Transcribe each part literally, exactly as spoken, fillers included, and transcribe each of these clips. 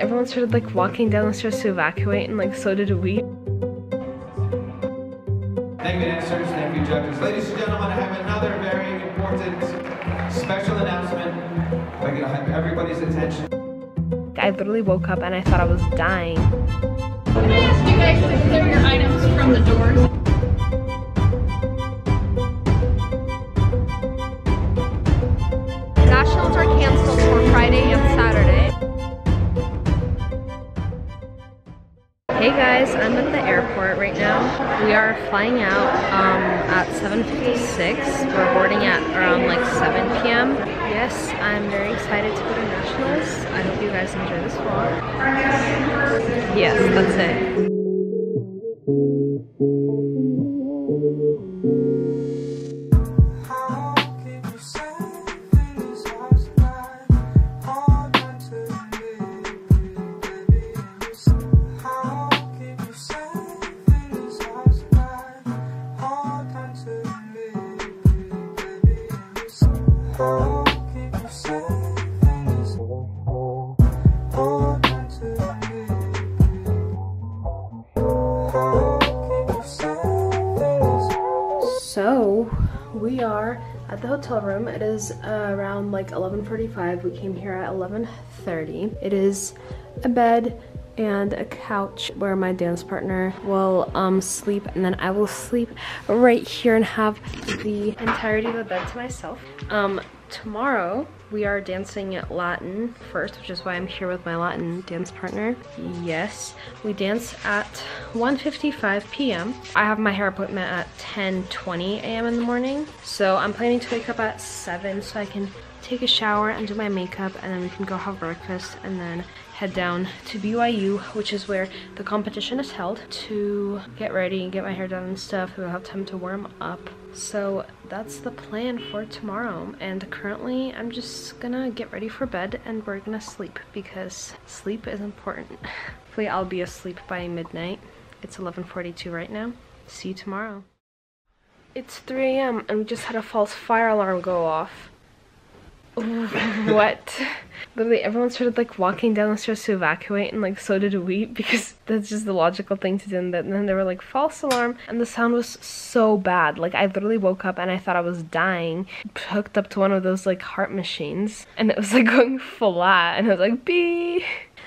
Everyone started like walking down the stairs to evacuate, and like so did we. Name dancers, name you judges. Ladies and gentlemen, I have another very important special announcement. If I could have everybody's attention. I literally woke up and I thought I was dying. Can I ask you guys to clear your items from the doors? Nationals are canceled for Friday and Saturday. Hey guys, I'm at the airport right now. We are flying out um, at seven fifty-six. We're boarding at around like seven p m Yes, I'm very excited to go to Nationals. I hope you guys enjoy this vlog. Yes, that's it. So we are at the hotel room. It is uh, around like eleven forty-five. We came here at eleven thirty. It is a bed and a couch where my dance partner will um, sleep, and then I will sleep right here and have the entirety of the bed to myself. Um, tomorrow we are dancing at Latin first, which is why I'm here with my Latin dance partner. Yes, we dance at one fifty-five p m I have my hair appointment at ten twenty a m in the morning, so I'm planning to wake up at seven so I can take a shower and do my makeup, and then we can go have breakfast and then head down to B Y U, which is where the competition is held, to get ready and get my hair done and stuff. We'll have time to warm up. So that's the plan for tomorrow, and currently I'm just gonna get ready for bed and we're gonna sleep because sleep is important. Hopefully I'll be asleep by midnight. It's eleven forty-two right now. See you tomorrow. It's three a m and we just had a false fire alarm go off. What? Literally everyone started like walking down the stairs to evacuate, and like so did we, because that's just the logical thing to do. And then they were like, false alarm, and the sound was so bad. Like I literally woke up and I thought I was dying, hooked up to one of those like heart machines, and it was like going flat, and I was like, bee,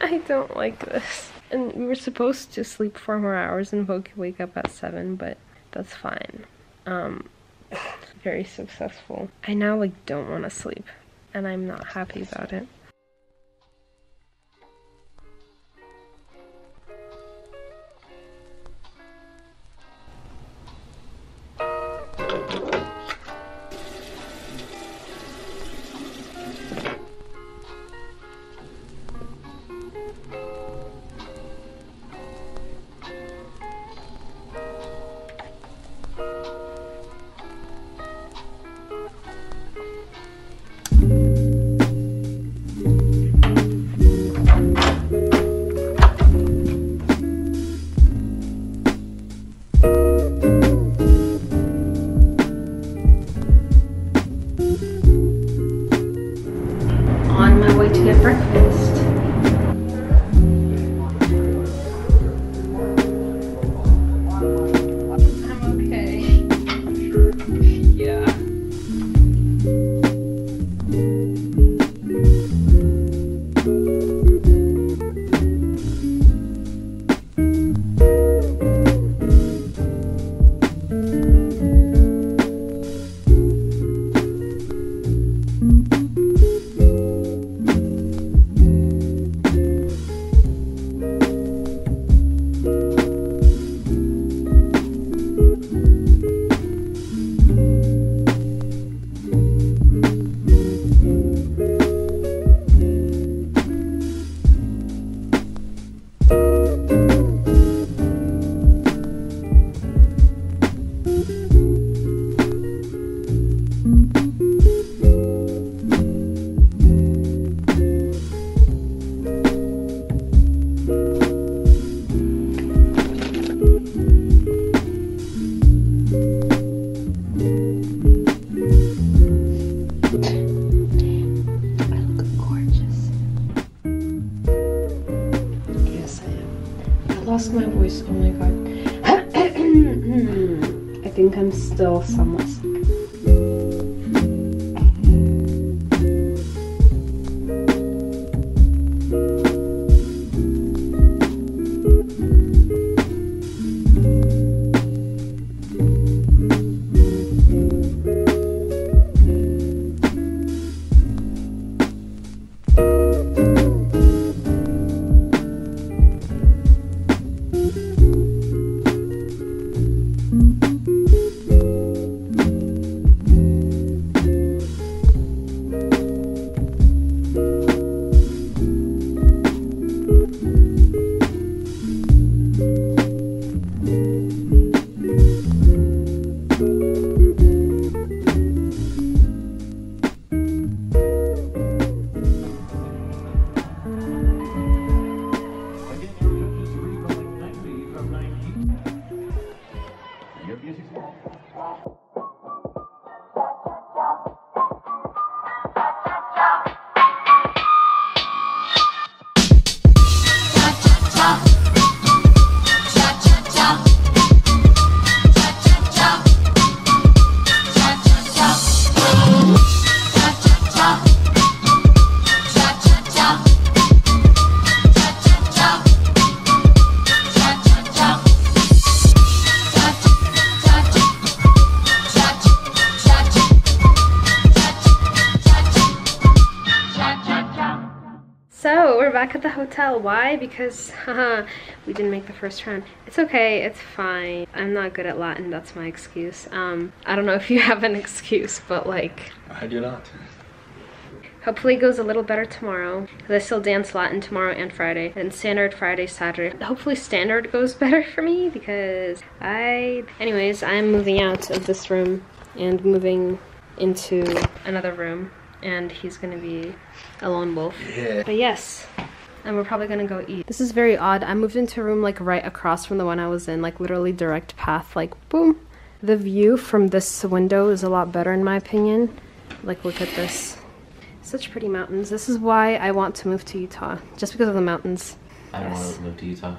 I don't like this. And we were supposed to sleep four more hours and wake up at seven, but that's fine. Um, very successful. I now like don't want to sleep, and I'm not happy about it. Thank you. lost my voice. Oh my god. I think I'm still somewhat sick. Back at the hotel. Why? Because haha, we didn't make the first round. It's okay, it's fine. I'm not good at Latin, that's my excuse. Um, I don't know if you have an excuse, but like... I do not. Hopefully it goes a little better tomorrow, because I still dance Latin tomorrow and Friday, and Standard Friday, Saturday. Hopefully Standard goes better for me, because I... Anyways, I'm moving out of this room and moving into another room, and he's gonna be a lone wolf. Yeah. But yes. And we're probably gonna go eat. This is very odd. I moved into a room like right across from the one I was in, like literally direct path, like boom. The view from this window is a lot better in my opinion. Like look at this. Such pretty mountains. This is why I want to move to Utah, just because of the mountains. I yes. want to move to Utah.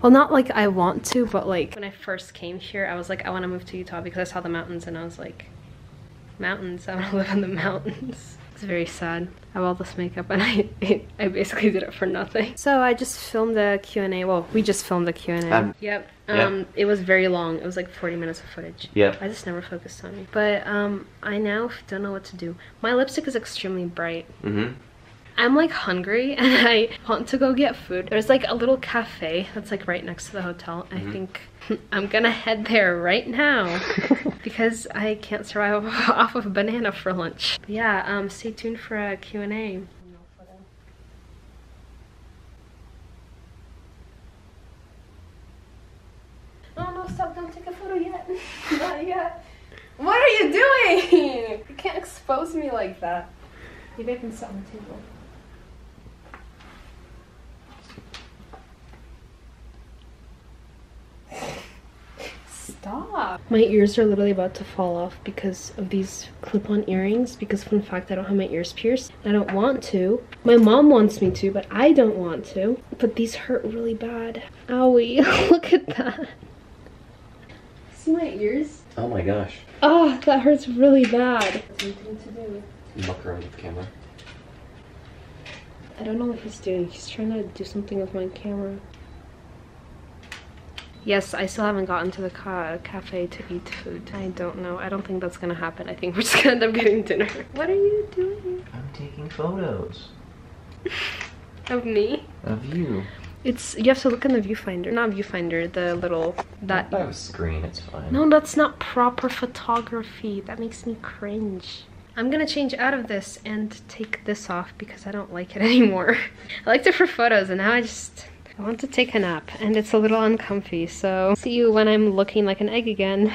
Well, not like I want to, but like when I first came here, I was like, I want to move to Utah because I saw the mountains and I was like, mountains, I want to live in the mountains. It's very sad. I have all this makeup and I I basically did it for nothing. So I just filmed the Q and A. Well, we just filmed the Q and A. Um, yep. Um, yep. It was very long. It was like forty minutes of footage. Yep. I just never focused on it. But um, I now don't know what to do. My lipstick is extremely bright. Mm-hmm. I'm like hungry and I want to go get food. There's like a little cafe that's like right next to the hotel. Mm-hmm. I think I'm gonna head there right now because I can't survive off of a banana for lunch. But yeah, um, stay tuned for a Q and A. Oh no, stop, don't take a photo yet. Not yet. What are you doing? You can't expose me like that. Maybe I can sit on the table. Stop. My ears are literally about to fall off because of these clip-on earrings, because fun fact, I don't have my ears pierced. I don't want to. My mom wants me to, but I don't want to. But these hurt really bad. Owie, look at that. See my ears? Oh my gosh. Oh, that hurts really bad. Something to do. Look around with the camera. I don't know what he's doing. He's trying to do something with my camera. Yes, I still haven't gotten to the ca cafe to eat food. I don't know. I don't think that's gonna happen. I think we're just gonna end up getting dinner. What are you doing? I'm taking photos. Of me? Of you. It's, you have to look in the viewfinder. Not viewfinder, the little, that. That was screen, it's fine. No, that's not proper photography. That makes me cringe. I'm gonna change out of this and take this off because I don't like it anymore. I liked it for photos and now I just... I want to take a nap and it's a little uncomfy, so... See you when I'm looking like an egg again.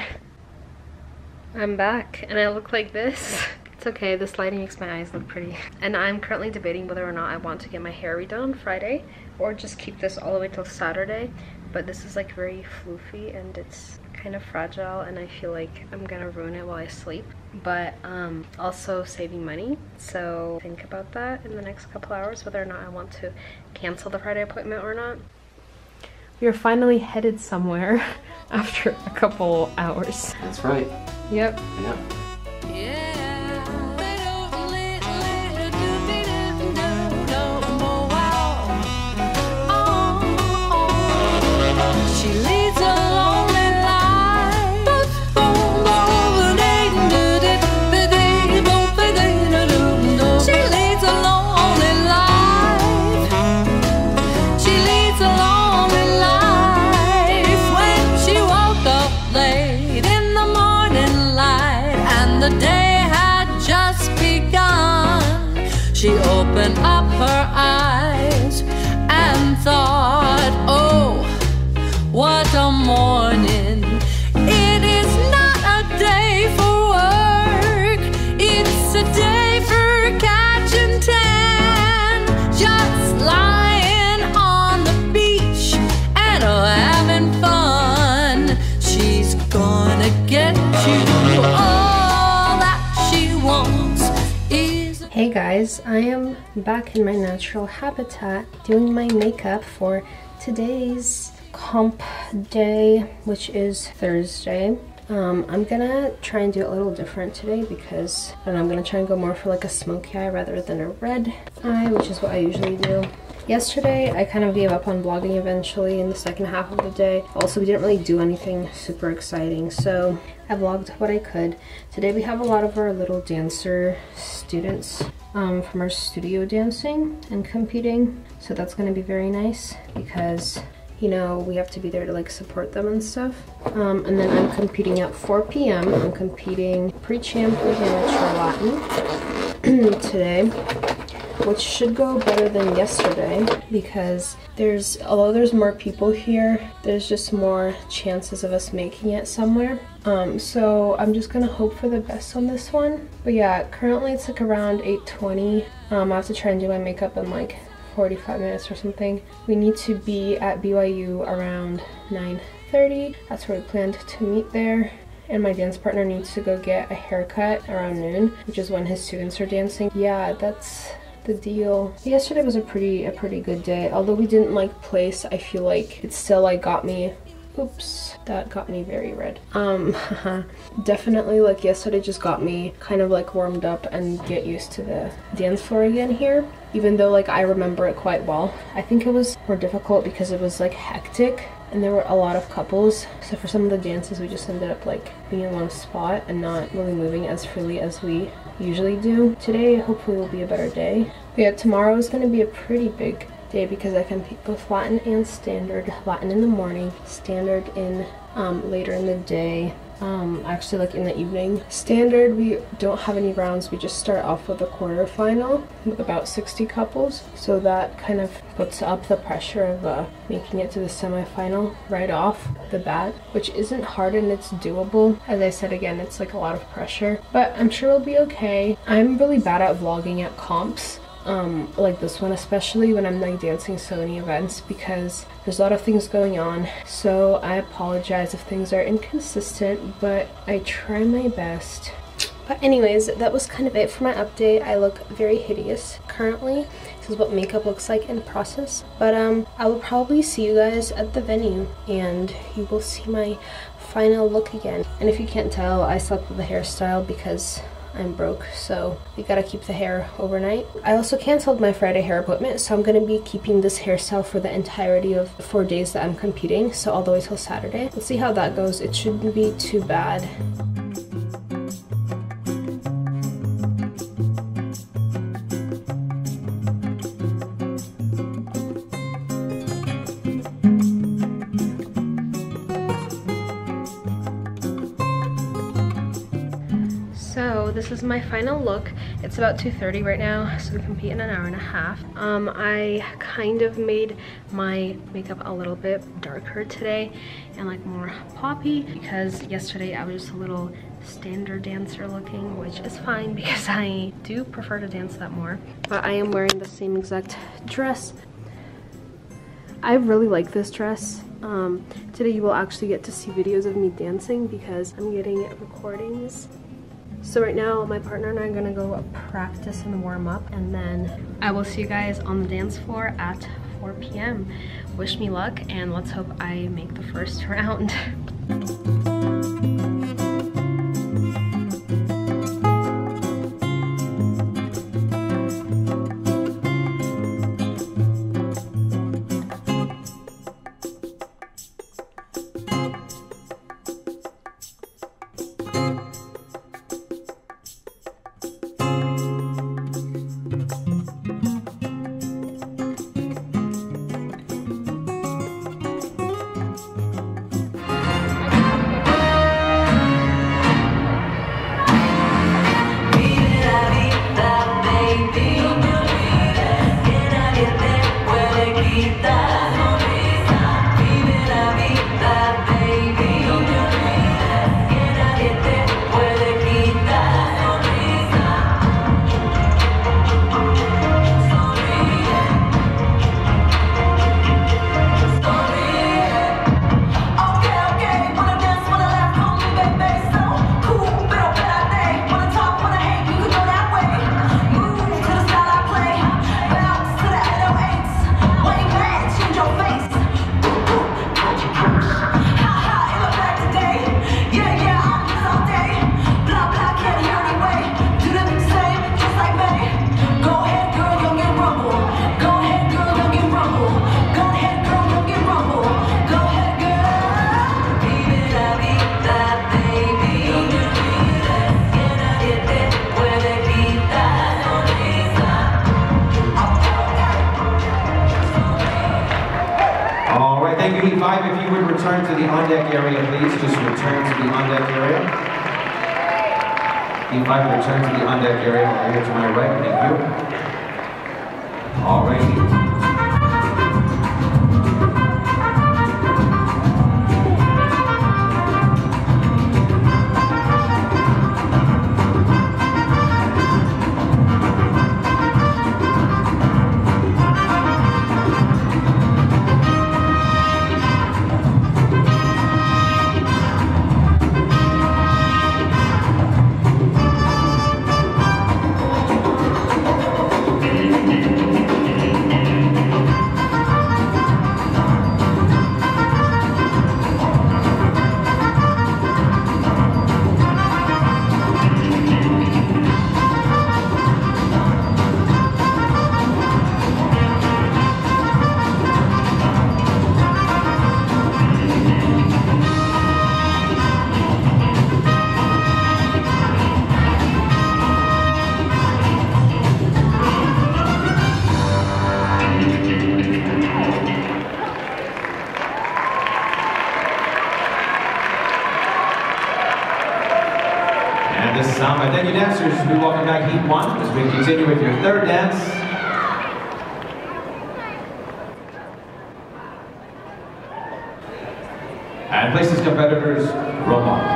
I'm back and I look like this. It's okay, this lighting makes my eyes look pretty. And I'm currently debating whether or not I want to get my hair redone on Friday or just keep this all the way till Saturday. But this is like very floofy and it's... kind of fragile and I feel like I'm gonna ruin it while I sleep, but um also saving money, so think about that in the next couple hours whether or not I want to cancel the Friday appointment or not. We are finally headed somewhere after a couple hours. That's right. Yep. Yep. She opened up her eyes and thought, oh, what a morning. It is not a day for work, it's a day for catch and tan. Just lying on the beach and having fun. She's gonna get you all that she wants. Hey guys, I am back in my natural habitat doing my makeup for today's comp day, which is Thursday. Um, I'm gonna try and do a little different today because I don't know, I'm gonna try and go more for like a smoky eye rather than a red eye, which is what I usually do. Yesterday, I kind of gave up on vlogging eventually in the second half of the day. Also, we didn't really do anything super exciting, so I vlogged what I could. Today, we have a lot of our little dancer students um, from our studio dancing and competing, so that's going to be very nice because, you know, we have to be there to like support them and stuff. Um, and then I'm competing at four p m I'm competing Prechamp with Latin today, which should go better than yesterday because there's, although there's more people here, there's just more chances of us making it somewhere. Um, so I'm just gonna hope for the best on this one. But yeah, currently it's like around eight twenty. Um, I have to try and do my makeup in like forty-five minutes or something. We need to be at B Y U around nine thirty. That's where we planned to meet there. And my dance partner needs to go get a haircut around noon, which is when his students are dancing. Yeah, that's the deal. Yesterday was a pretty a pretty good day, although we didn't like place. I feel like it still like got me, oops, that got me very red. Um definitely like yesterday just got me kind of like warmed up and get used to the dance floor again here, even though like I remember it quite well. I think it was more difficult because it was like hectic and there were a lot of couples, so for some of the dances we just ended up like being in one spot and not really moving as freely as we usually do. Today hopefully will be a better day. But yeah, tomorrow is going to be a pretty big day because I compete both Latin and Standard. Latin in the morning, Standard in um, later in the day, um, actually like in the evening. Standard, we don't have any rounds, we just start off with a quarterfinal with about sixty couples, so that kind of puts up the pressure of uh, making it to the semifinal right off the bat, which isn't hard and it's doable. As I said again, it's like a lot of pressure, but I'm sure we'll be okay. I'm really bad at vlogging at comps. Um, like this one, especially when I'm like dancing so many events, because there's a lot of things going on, so I apologize if things are inconsistent, but I try my best. But anyways, that was kind of it for my update. I look very hideous currently. This is what makeup looks like in process, but um, I will probably see you guys at the venue and you will see my final look again. And if you can't tell, I slept with the hairstyle because I'm broke, so we gotta keep the hair overnight. I also canceled my Friday hair appointment, so I'm gonna be keeping this hairstyle for the entirety of the four days that I'm competing, so all the way till Saturday. Let's see how that goes. It shouldn't be too bad. This is my final look. It's about two thirty right now, so we compete in an hour and a half. Um, I kind of made my makeup a little bit darker today and like more poppy because yesterday I was just a little standard dancer looking, which is fine because I do prefer to dance that more. But I am wearing the same exact dress. I really like this dress. Um, today you will actually get to see videos of me dancing because I'm getting recordings. So right now, my partner and I are gonna go practice and warm up, and then I will see you guys on the dance floor at four p m Wish me luck, and let's hope I make the first round. If you would return to the on-deck area, please just return to the on-deck area. If I would return to the on-deck area, I'm here to my right. Thank you. All right. Thank you, dancers. We welcome back Heat One as we continue with your third dance. And places competitors, Roma.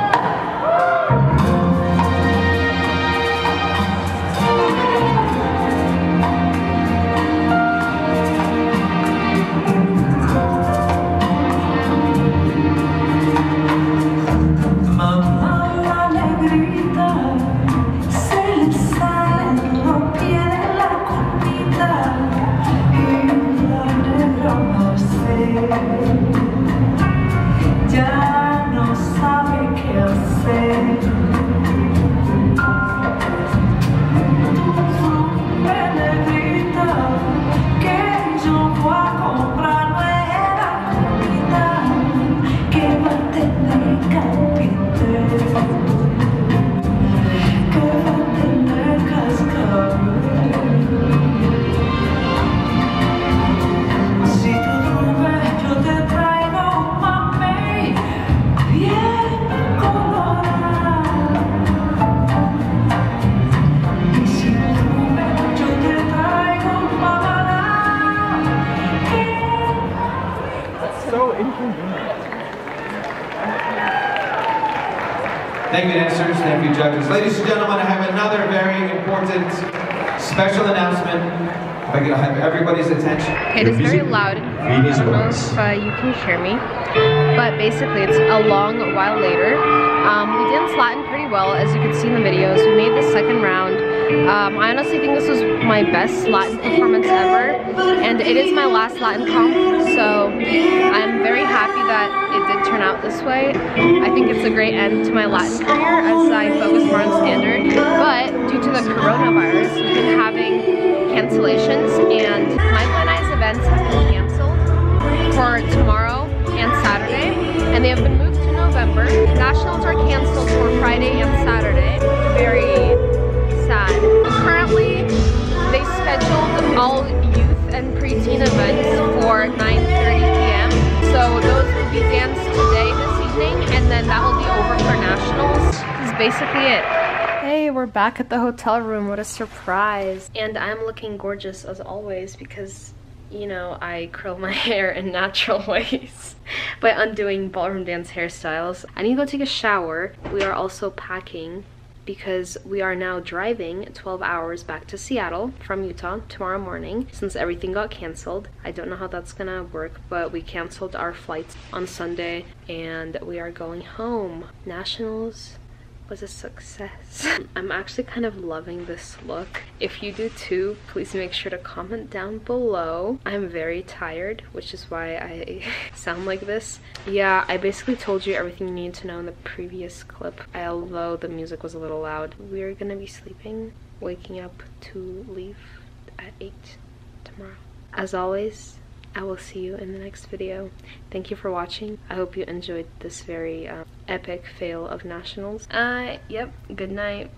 Thank you, dancers. Thank you, judges. Ladies and gentlemen, I have another very important special announcement. If I could have everybody's attention. It is very loud. I don't know if uh, you can hear me, but basically it's a long while later. Um, we danced Latin pretty well, as you can see in the videos. We made the second round. Um, I honestly think this was my best Latin performance ever, and it is my last Latin comp, so I'm very happy that it did turn out this way. I think it's a great end to my Latin career as I focus more on Standard, but due to the coronavirus, we've been having cancellations, and my planized events have been canceled for tomorrow and Saturday, and they have been moved to November. Nationals are canceled for Friday and Saturday. Very sad. Currently, they scheduled all youth and preteen events for nine thirty p m So those will be danced today, this evening, and then that will be over for nationals. That's basically it. Hey, we're back at the hotel room. What a surprise. And I'm looking gorgeous as always because, you know, I curl my hair in natural ways by undoing ballroom dance hairstyles. I need to go take a shower. We are also packing, because we are now driving twelve hours back to Seattle from Utah tomorrow morning since everything got canceled. I don't know how that's gonna work, but we canceled our flights on Sunday and we are going home. Nationals was a success. I'm actually kind of loving this look. If you do too, please make sure to comment down below. I'm very tired, which is why I sound like this. Yeah, I basically told you everything you need to know in the previous clip, although the music was a little loud. We're gonna be sleeping, waking up to leave at eight tomorrow. As always, I will see you in the next video. Thank you for watching. I hope you enjoyed this very um, epic fail of nationals. Uh, yep, good night.